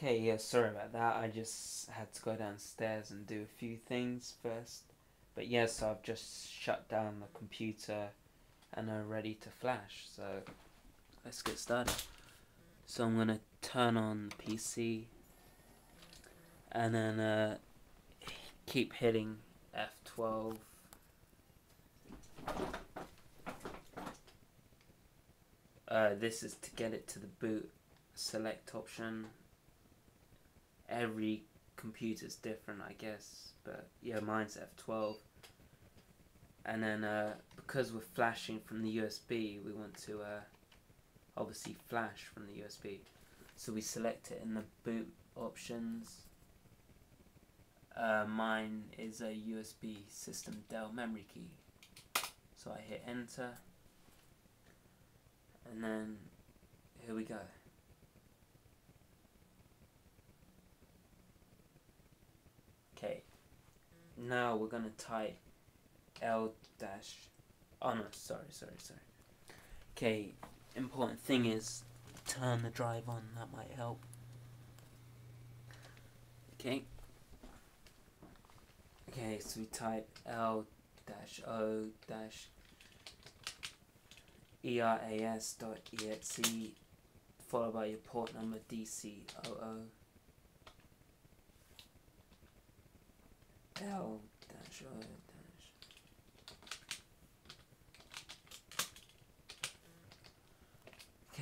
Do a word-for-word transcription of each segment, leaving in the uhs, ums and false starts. Okay, yeah, sorry about that. I just had to go downstairs and do a few things first. But yes, yeah, so I've just shut down the computer and I'm ready to flash. So let's get started. So I'm gonna turn on the P C and then uh, keep hitting F twelve. Uh, this is to get it to the boot select option. Every computer's different, I guess, but yeah, mine's F twelve. And then uh, because we're flashing from the U S B, we want to uh, obviously flash from the U S B. So we select it in the boot options. Uh, mine is a U S B system Dell memory key. So I hit enter. And then, here we go. Okay, now we're gonna type L dash, oh no, sorry, sorry, sorry. Okay, important thing is turn the drive on, that might help. Okay. Okay, so we type L dash O dash E R A S dot E X E followed by your port number D C zero zero L dash O dash.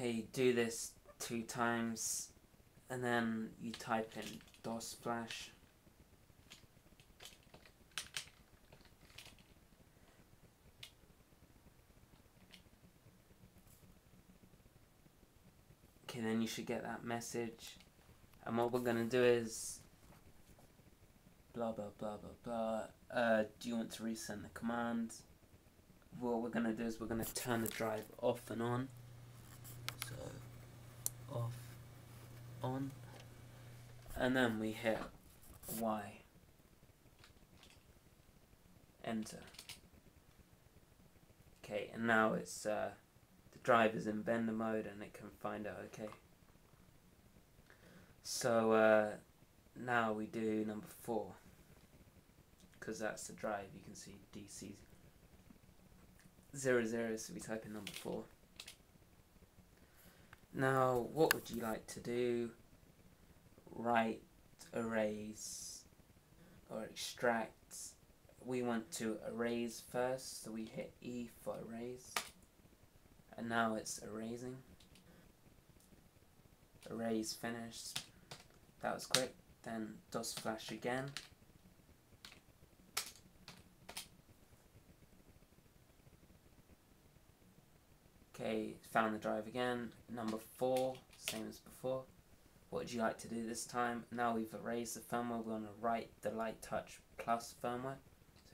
Okay, do this two times and then you type in DOS flash. Okay, then you should get that message, and what we're gonna do is blah blah blah blah blah. Uh, do you want to resend the command? What we're gonna do is we're gonna turn the drive off and on. So off, on, and then we hit Y. Enter. Okay, and now it's uh. drive is in vendor mode and it can find out okay. So uh, now we do number four because that's the drive. You can see D C zero zero, so we type in number four. Now what would you like to do? Write arrays or extract. We want to erase first, so we hit E for erase. And now it's erasing. Erase finished. That was quick. Then DOS flash again. Okay, found the drive again. Number four, same as before. What would you like to do this time? Now we've erased the firmware. We're going to write the Light Touch Plus firmware.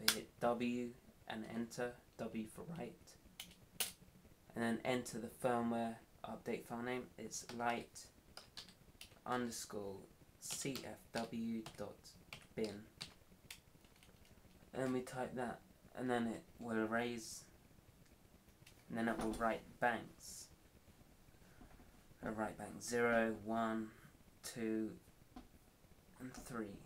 So hit W and enter. W for write. And then enter the firmware update file name. It's light underscore cfw dot bin. And we type that, and then it will erase, and then it will write banks. It'll write bank zero, one, two, and three.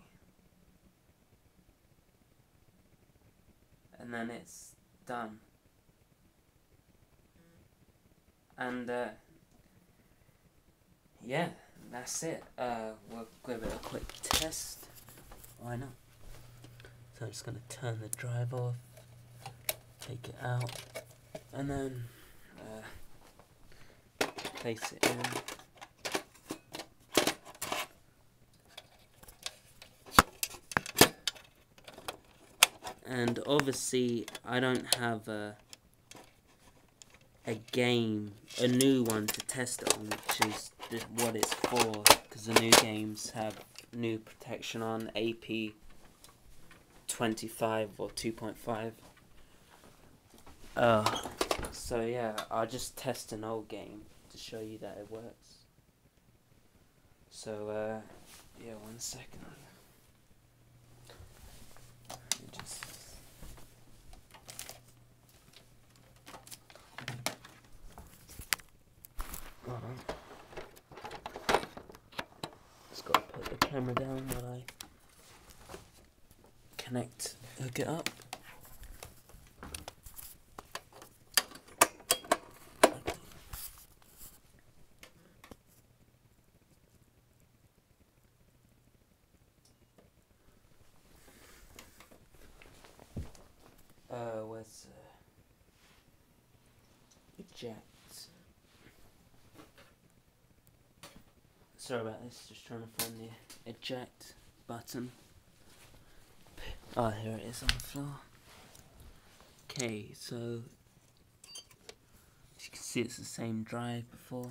And then it's done. And, uh, yeah, that's it. Uh, we'll give it a quick test. Why not? So I'm just going to turn the drive off, take it out, and then uh, place it in. And obviously, I don't have a... a game, a new one to test it on, which is what it's for, because the new games have new protection on A P twenty-five or two point five. Uh, so yeah, I'll just test an old game to show you that it works. So uh, yeah, one second. Let's go. camera down while I connect, hook it up. Uh, where's uh, eject? Sorry about this. Just trying to find the eject button. Ah, oh, here it is on the floor. Okay, so as you can see, it's the same drive before.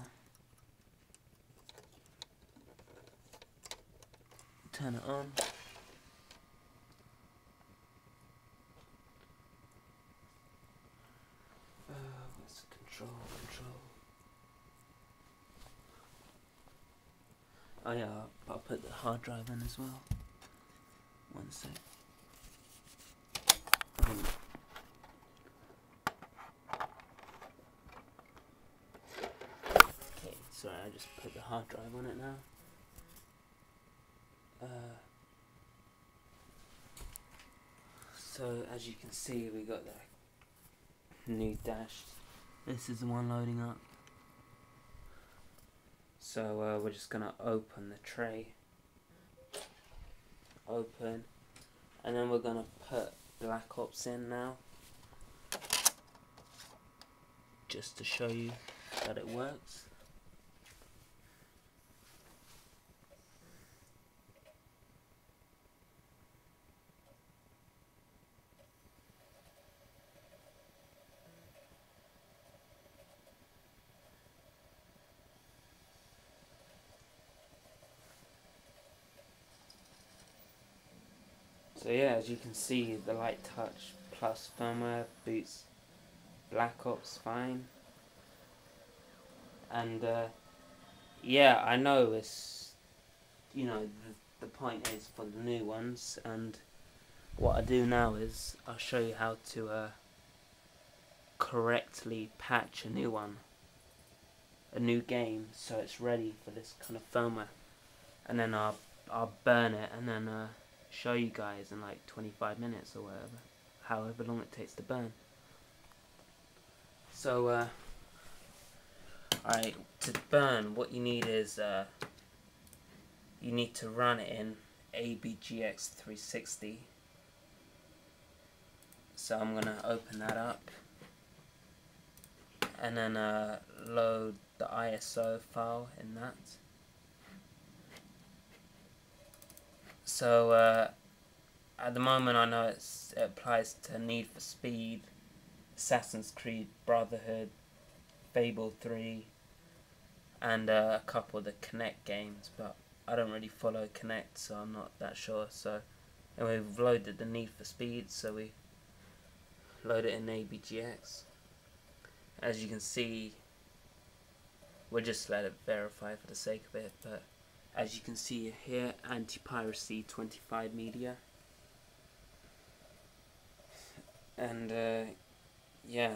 Turn it on. Control, control. Oh yeah, I'll put the hard drive in as well. One sec. Um. Okay, sorry, I just put the hard drive on it now. Uh, so as you can see, we got the new dash. This is the one loading up. So uh, we're just gonna open the tray. Open. And then we're gonna put Black Ops in now. Just to show you that it works. So yeah, as you can see, the Light Touch Plus firmware boots Black Ops fine. And uh, yeah, I know it's, you know, the, the point is for the new ones. And what I do now is I'll show you how to uh, correctly patch a new one, a new game, so it's ready for this kind of firmware. And then I'll, I'll burn it and then uh, show you guys in like twenty-five minutes or whatever, however long it takes to burn. So uh, alright, to burn what you need is uh, you need to run it in A B G X three sixty. So I'm gonna open that up and then uh, load the I S O file in that. So uh, at the moment I know it's, it applies to Need for Speed, Assassin's Creed Brotherhood, Fable three, and uh, a couple of the Kinect games, but I don't really follow Kinect, so I'm not that sure. So, and we've loaded the Need for Speed, so we load it in A B G X. As you can see, we'll just let it verify for the sake of it, but as you can see here, anti-piracy twenty-five media. And uh, yeah,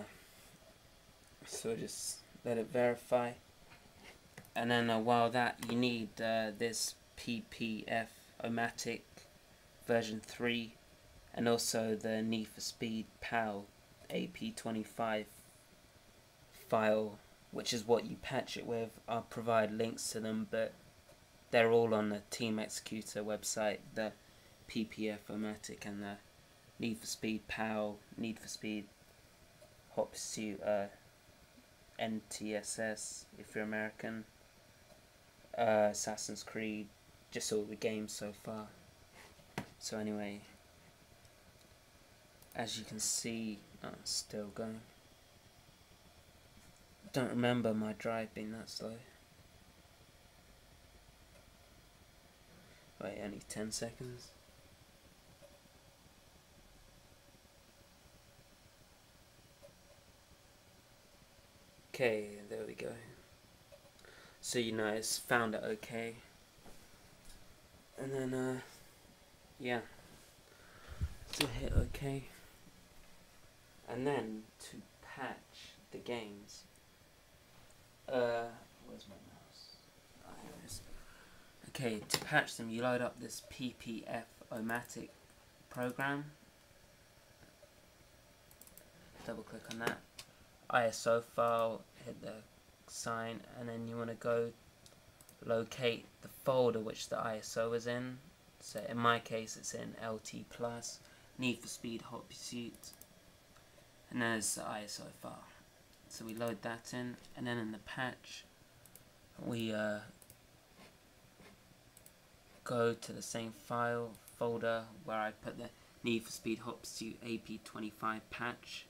so just let it verify. And then uh, while that, you need uh, this P P F Omatic version three, and also the Need for Speed P A L A P twenty-five file, which is what you patch it with. I'll provide links to them, but they're all on the Team Executor website, the P P F Omatic and the Need for Speed P A L, Need for Speed Hot Pursuit, uh, N T S S if you're American, uh, Assassin's Creed, just all the games so far. So anyway, as you can see, oh, it's still going. Don't remember my drive being that slow. Wait, only ten seconds. Okay, there we go. So you know it's found it okay. And then, uh, yeah. So hit okay. And then to patch the games. Uh, where's my mouse? Oh, here it is. Okay, to patch them, you load up this P P F Omatic program. Double click on that. I S O file, hit the sign, and then you want to go locate the folder which the I S O is in. So in my case it's in L T Plus, Need for Speed Hot Pursuit, and there's the I S O file. So we load that in, and then in the patch we uh, go to the same file folder where I put the Need for Speed Hot Pursuit A P twenty-five patch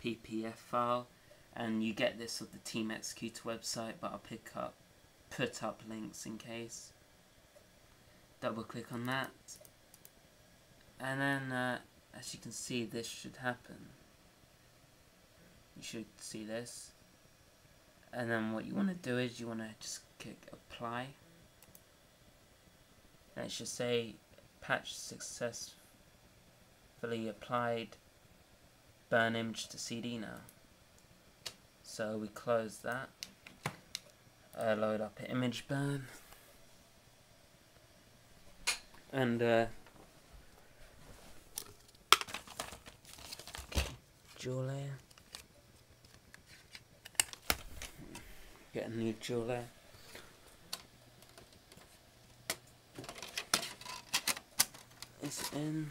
P P F file, and you get this with the Team Executor website, but I'll pick up, put up links in case. Double click on that, and then uh, as you can see, this should happen. You should see this, and then what you want to do is you want to just click apply, and it should say patch successfully applied, burn image to C D now. So we close that, uh, load up ImageBurn, and uh, dual layer, get a new dual layer, it's in.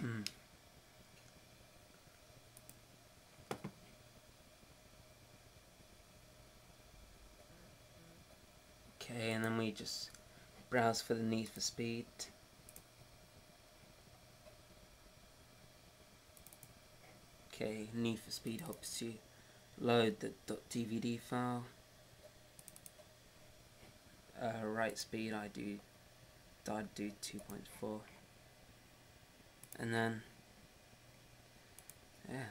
Hmm. Okay, and then we just browse for the Need for Speed. Okay, Need for Speed Hot Pursuit. Load the .dvd file. Uh, write speed I do, I do two point four. And then, yeah,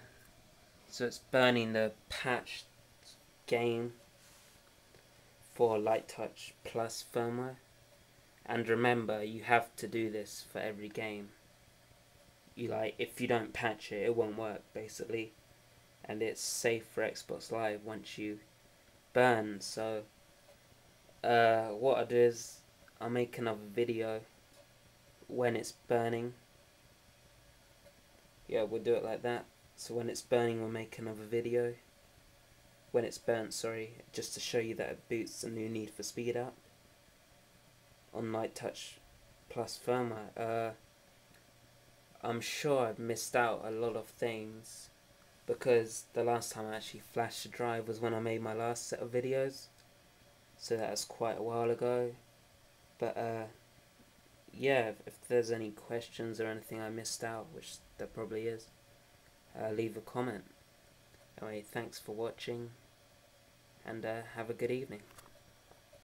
so it's burning the patched game for Light Touch Plus firmware. And remember, you have to do this for every game. You like, if you don't patch it, it won't work basically. And it's safe for Xbox Live once you burn. So, uh, what I do is I'll make another video when it's burning. Yeah, we'll do it like that. So when it's burning, we'll make another video. When it's burnt, sorry, just to show you that it boots the new Need for Speed up on Light Touch Plus firmware. Uh, I'm sure I've missed out a lot of things, because the last time I actually flashed the drive was when I made my last set of videos. So that was quite a while ago. But uh, yeah, if, if there's any questions or anything I missed out, which there probably is, uh, leave a comment. Anyway, thanks for watching, and uh, have a good evening.